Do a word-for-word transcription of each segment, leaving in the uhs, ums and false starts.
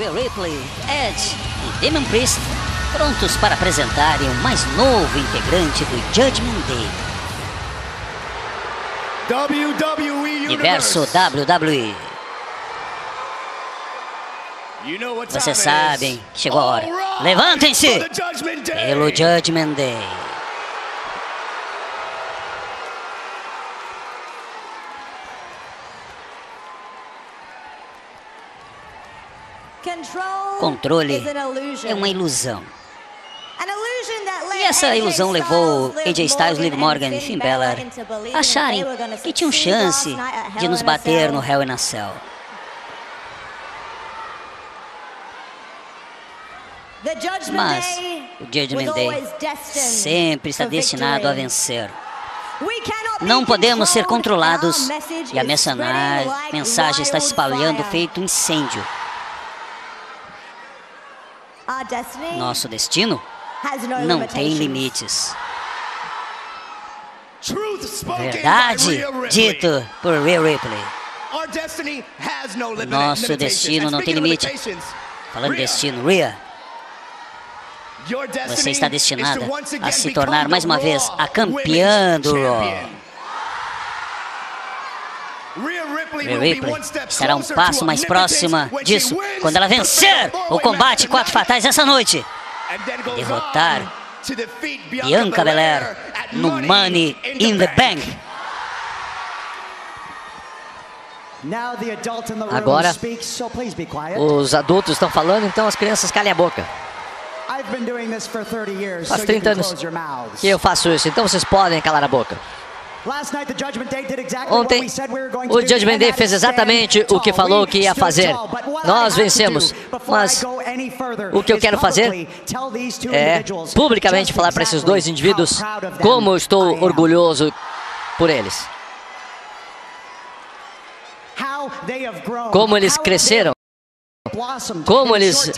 Rhea Ripley, Edge e Damian Priest, prontos para apresentarem o mais novo integrante do Judgment Day. W W E Universo W W E. Vocês sabem, chegou a hora. Levantem-se pelo Judgment Day. Controle é uma ilusão. E essa ilusão levou A J Styles, Liv Morgan e Finn Balor a acharem que tinham chance de nos bater no Hell in a Cell. Mas o Judgment Day sempre está destinado a vencer. Não podemos ser controlados e a mensagem está espalhando feito um incêndio. Nosso destino não tem limites. Verdade dito por Rhea Ripley. Nosso destino não tem limite. Falando destino, Rhea, você está destinada a se tornar mais uma vez a campeã do Raw. Rhea Ripley estará um passo mais próxima disso quando ela vencer o combate quatro fatais essa noite e derrotar Bianca Belair no Money in the Bank. Agora os adultos estão falando, então as crianças calem a boca. Faz trinta anos que eu faço isso, então vocês podem calar a boca. Ontem, o Judgment Day fez exatamente o que falou que ia fazer. Nós vencemos, mas o que eu quero fazer é publicamente falar para esses dois indivíduos como eu estou orgulhoso por eles. Como eles cresceram. Como eles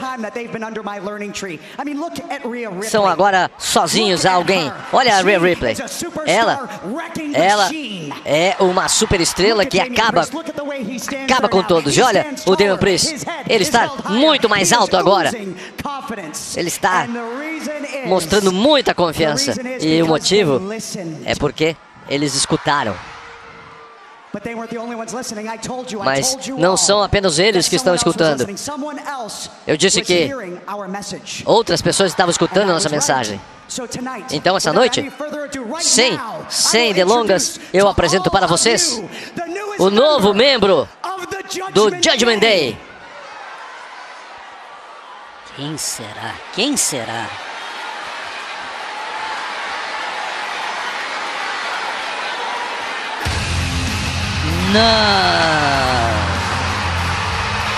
são agora sozinhos a alguém. Olha a Rhea Ripley. Ela, ela é uma super estrela que acaba, acaba com todos. E olha o Damian Priest. Ele está muito mais alto agora. Ele está mostrando muita confiança. E o motivo é porque eles escutaram. Mas não são apenas eles que estão escutando. Eu disse que outras pessoas estavam escutando a nossa mensagem. Então, essa noite, sem, sem delongas, eu apresento para vocês o novo membro do Judgment Day. Quem será? Quem será? Não,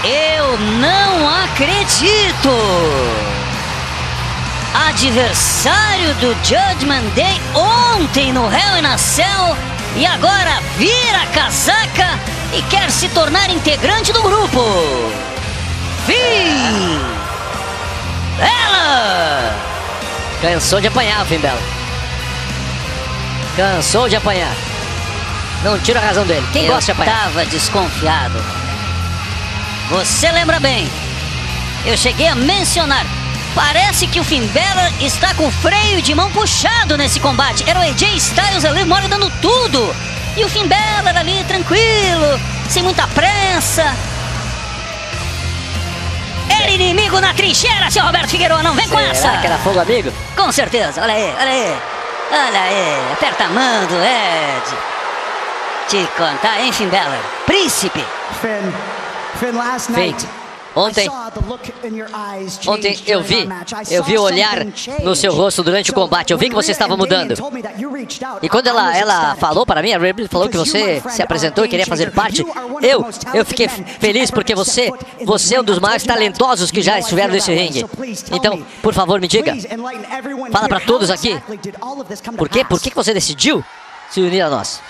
eu não acredito. Adversário do Judgment Day ontem no Hell in a Cell e agora vira a casaca e quer se tornar integrante do grupo. Finn Balor. Cansou de apanhar, Finn Balor. Cansou de apanhar. Não tira a razão dele. Quem gosta de apanhar? Eu estava desconfiado. Você lembra bem. Eu cheguei a mencionar. Parece que o Finn Balor está com o freio de mão puxado nesse combate. Era o A J Styles ali, mora dando tudo. E o Finn Balor ali, tranquilo, sem muita pressa. Era inimigo na trincheira, seu Roberto Figueiredo. Não vem com essa. Será que era fogo amigo? Com certeza. Olha aí, olha aí. Olha aí. Aperta a mão do Ed. Te contar, hein, Finn Balor? Príncipe! Finn, Finn, last night, ontem, ontem eu vi, eu vi o olhar no seu rosto durante o combate. Eu vi que você estava mudando. E quando ela, ela falou para mim, a Ripley falou que você se apresentou e queria fazer parte, eu, eu fiquei feliz porque você, você é um dos mais talentosos que já estiveram nesse ringue. Então, por favor, me diga, fala para todos aqui, por quê? Por que você decidiu se unir a nós?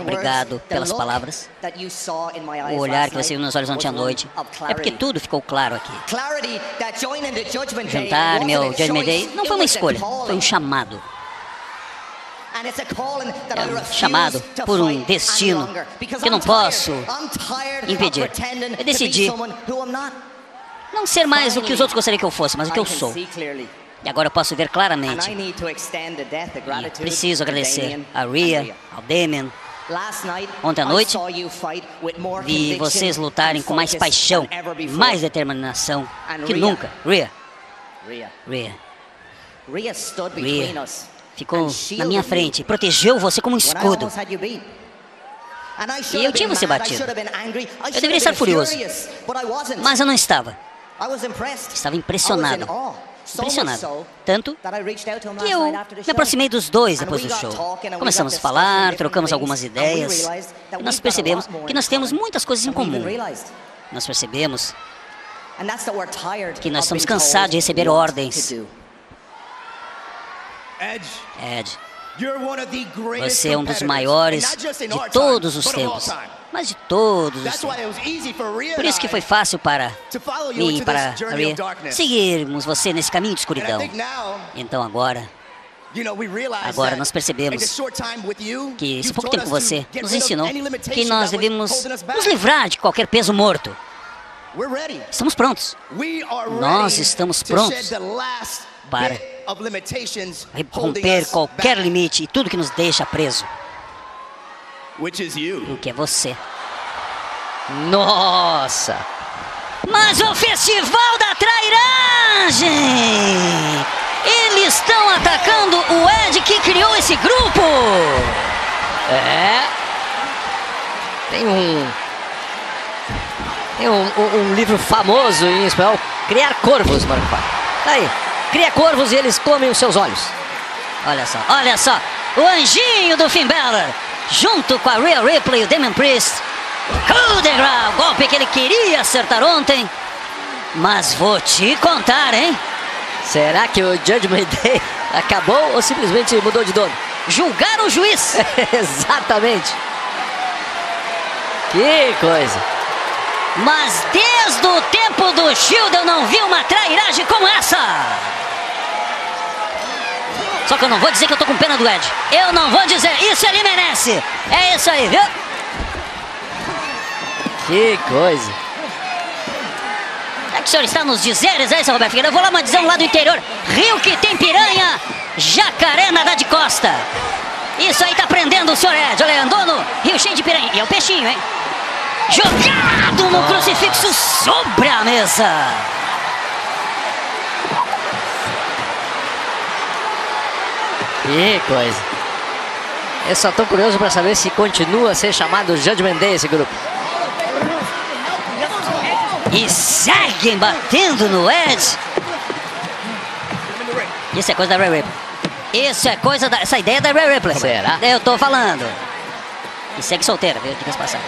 Obrigado pelas palavras. O olhar que você viu nos olhos ontem à noite. É porque tudo ficou claro aqui. Juntar-me ao Judgment Day não foi uma escolha, foi um chamado. É chamado por um destino que eu não posso impedir. Eu decidi não ser mais o que os outros gostariam que eu fosse, mas o que eu sou. E agora eu posso ver claramente. E preciso agradecer a Rhea, ao Damien. Ontem à noite, vi vocês lutarem com mais paixão, mais determinação que nunca. Rhea. Rhea. Rhea ficou na minha frente, protegeu você como um escudo. E eu tinha você batido. Eu deveria estar furioso, mas eu não estava. Estava impressionado. Impressionado. Tanto que eu me aproximei dos dois depois do show. Começamos a falar, trocamos algumas ideias. E nós percebemos que nós temos muitas coisas em comum. Nós percebemos que nós estamos cansados de receber ordens. Edge, você é um dos maiores de todos os tempos, mas de todos os tempos. Por isso que foi fácil para mim e para a Rhea seguirmos você nesse caminho de escuridão. Então agora, agora nós percebemos que esse pouco tempo com você nos ensinou que nós devemos nos livrar de qualquer peso morto. Estamos prontos. Nós estamos prontos para romper qualquer limite e tudo que nos deixa preso. O que é você. Nossa! Mas o Festival da Trairagem! Eles estão atacando o Ed que criou esse grupo! É... Tem um... Tem um, um, um livro famoso em espanhol, Criar Corvos, mano. Tá aí. Cria corvos e eles comem os seus olhos. Olha só, olha só. O anjinho do Finn Balor, junto com a Rhea Ripley e o Damien Priest. Coup de grâce, o golpe que ele queria acertar ontem. Mas vou te contar, hein? Será que o Judgment Day acabou ou simplesmente mudou de dono? Julgar o juiz. Exatamente. Que coisa. Mas desde o tempo do Shield eu não vi uma trairagem como essa. Só que eu não vou dizer que eu tô com pena do Ed. Eu não vou dizer. Isso ele merece. É isso aí, viu? Que coisa. É que o senhor está nos dizeres, é isso, Roberto Figueiredo? Eu vou lá uma dizer um lado do interior. Rio que tem piranha, jacaré nadar de costa. Isso aí tá prendendo o senhor Ed. Olha, andou no rio cheio de piranha. E é o peixinho, hein? Jogado no crucifixo sobre a mesa. Que coisa. Eu só tô curioso para saber se continua a ser chamado Judgment Day esse grupo. E seguem batendo no Edge. Isso é coisa da Rhea Ripley. Isso é coisa da... Essa ideia é da Rhea Ripley. Será? Eu tô falando. E segue solteira, viu? O que que se passa?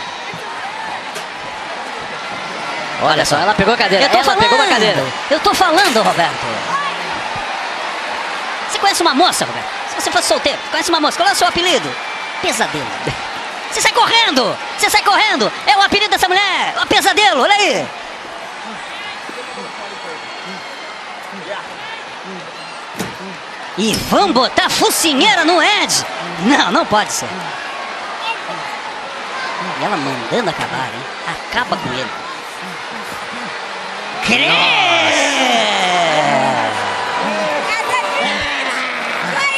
Olha só, ela pegou a cadeira, ela falando. pegou a cadeira. Eu tô falando, Roberto. Você conhece uma moça, Roberto? Se você fosse solteiro, conhece uma moça, qual é o seu apelido? Pesadelo. Você sai correndo, você sai correndo. É o apelido dessa mulher, o Pesadelo, olha aí. E vão botar focinheira no Ed. Não, não pode ser. E ela mandando acabar, hein? Acaba com ele. Crê!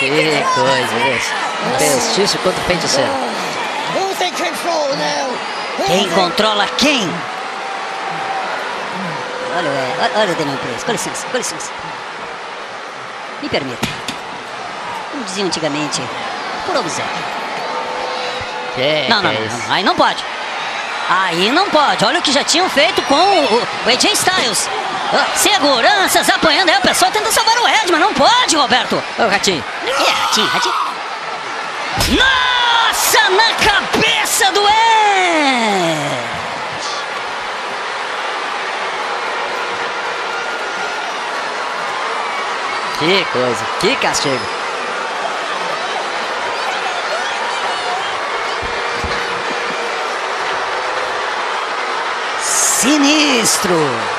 Que coisa, isso. Pestício quanto feiticeiro. Quem controla quem? Olha, olha, olha o Damien Priest. Com licença, com licença. Me permita. Como diziam antigamente, por obséquio. Não, não, não. Aí não pode. Aí não pode, olha o que já tinham feito com o, o A J Styles. Seguranças apanhando, aí o pessoal tenta salvar o Ed, mas não pode, Roberto. Ô, Ratinho. É, Ratinho, Ratinho. Nossa, na cabeça do Ed! Que coisa, que castigo. Sinistro!